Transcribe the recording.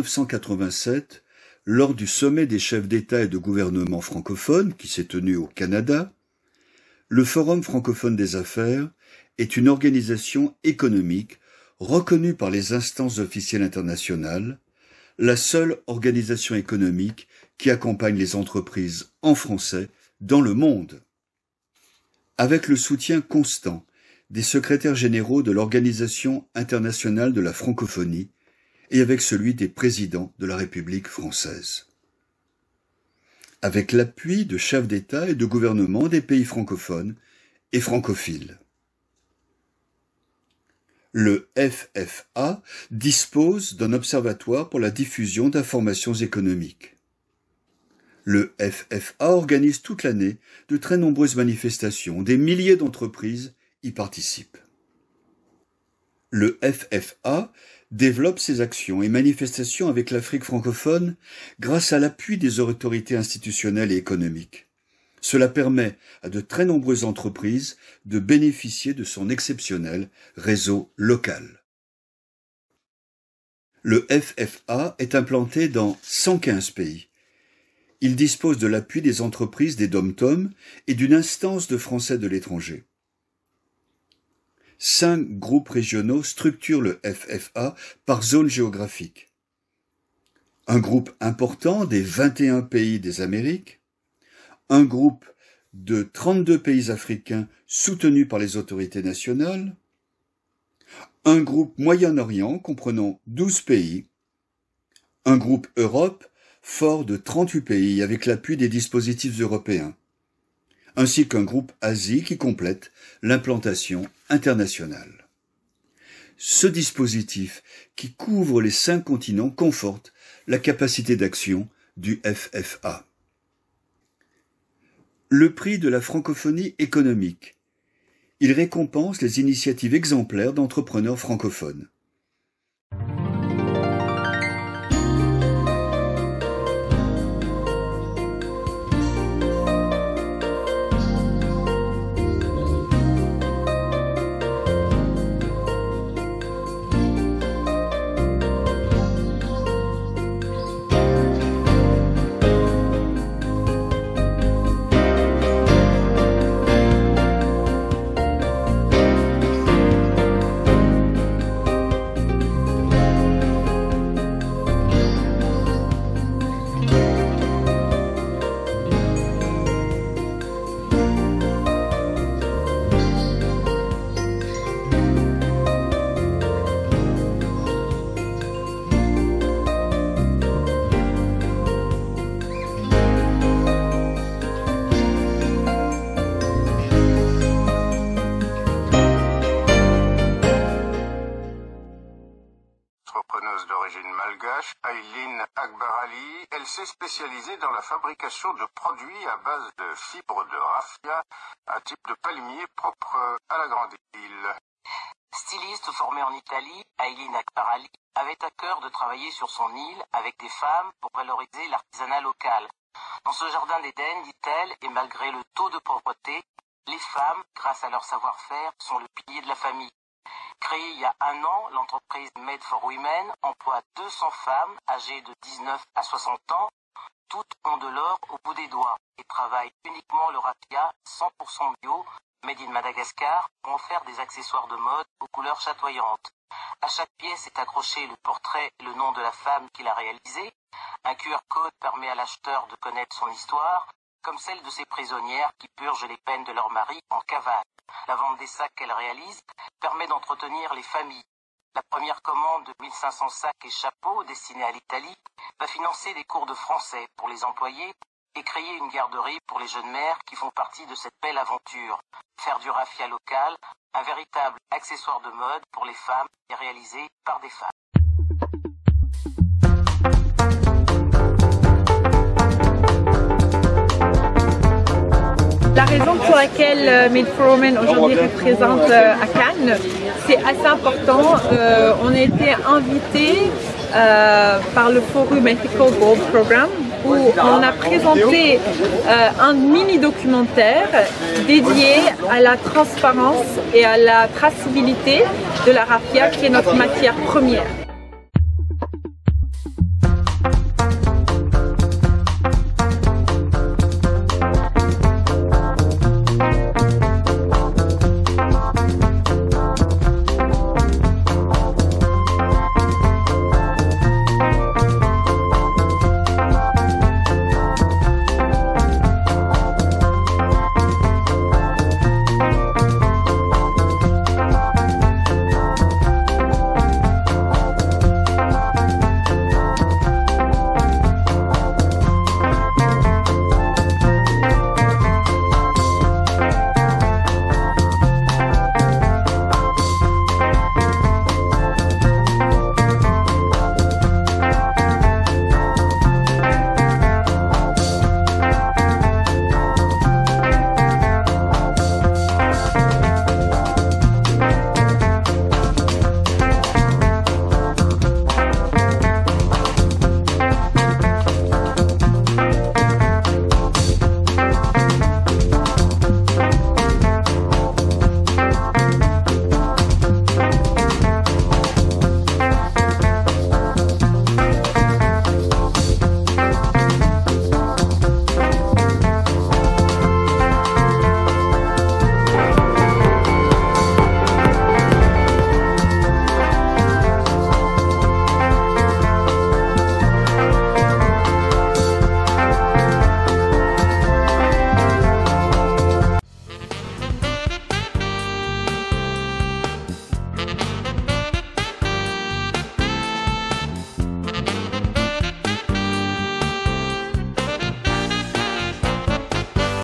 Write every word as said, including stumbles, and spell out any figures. mille neuf cent quatre-vingt-sept, lors du sommet des chefs d'État et de gouvernement francophones qui s'est tenu au Canada, le Forum francophone des affaires est une organisation économique reconnue par les instances officielles internationales, la seule organisation économique qui accompagne les entreprises en français dans le monde. Avec le soutien constant des secrétaires généraux de l'Organisation internationale de la francophonie et avec celui des présidents de la République française. Avec l'appui de chefs d'État et de gouvernement des pays francophones et francophiles. Le F F A dispose d'un observatoire pour la diffusion d'informations économiques. Le F F A organise toute l'année de très nombreuses manifestations, des milliers d'entreprises y participent. Le F F A développe ses actions et manifestations avec l'Afrique francophone grâce à l'appui des autorités institutionnelles et économiques. Cela permet à de très nombreuses entreprises de bénéficier de son exceptionnel réseau local. Le F F A est implanté dans cent quinze pays. Il dispose de l'appui des entreprises des dom-tom et d'une instance de français de l'étranger. Cinq groupes régionaux structurent le F F A par zone géographique. Un groupe important des vingt et un pays des Amériques, un groupe de trente-deux pays africains soutenus par les autorités nationales, un groupe Moyen-Orient comprenant douze pays, un groupe Europe fort de trente-huit pays avec l'appui des dispositifs européens, ainsi qu'un groupe Asie qui complète l'implantation internationale. Ce dispositif qui couvre les cinq continents conforte la capacité d'action du F F A. Le prix de la francophonie économique. Il récompense les initiatives exemplaires d'entrepreneurs francophones. Eileen Akbaraly, elle s'est spécialisée dans la fabrication de produits à base de fibres de raffia, un type de palmier propre à la Grande Île. Styliste formée en Italie, Eileen Akbaraly avait à cœur de travailler sur son île avec des femmes pour valoriser l'artisanat local. Dans ce jardin d'Éden, dit-elle, et malgré le taux de pauvreté, les femmes, grâce à leur savoir-faire, sont le pilier de la famille. Créée il y a un an, l'entreprise Made for Women emploie deux cents femmes âgées de dix-neuf à soixante ans. Toutes ont de l'or au bout des doigts et travaillent uniquement le raffia cent pour cent bio, made in Madagascar, pour en faire des accessoires de mode aux couleurs chatoyantes. À chaque pièce est accroché le portrait et le nom de la femme qui l'a réalisé. Un Q R code permet à l'acheteur de connaître son histoire, comme celle de ces prisonnières qui purgent les peines de leur mari en cavale. La vente des sacs qu'elle réalise permet d'entretenir les familles. La première commande de mille cinq cents sacs et chapeaux destinés à l'Italie va financer des cours de français pour les employés et créer une garderie pour les jeunes mères qui font partie de cette belle aventure. Faire du raffia local, un véritable accessoire de mode pour les femmes et réalisé par des femmes. La raison pour laquelle Made for Women aujourd'hui est présente à Cannes, c'est assez important. Euh, on a été invité euh, par le Forum Ethical Gold Programme où on a présenté euh, un mini-documentaire dédié à la transparence et à la traçabilité de la raffia qui est notre matière première.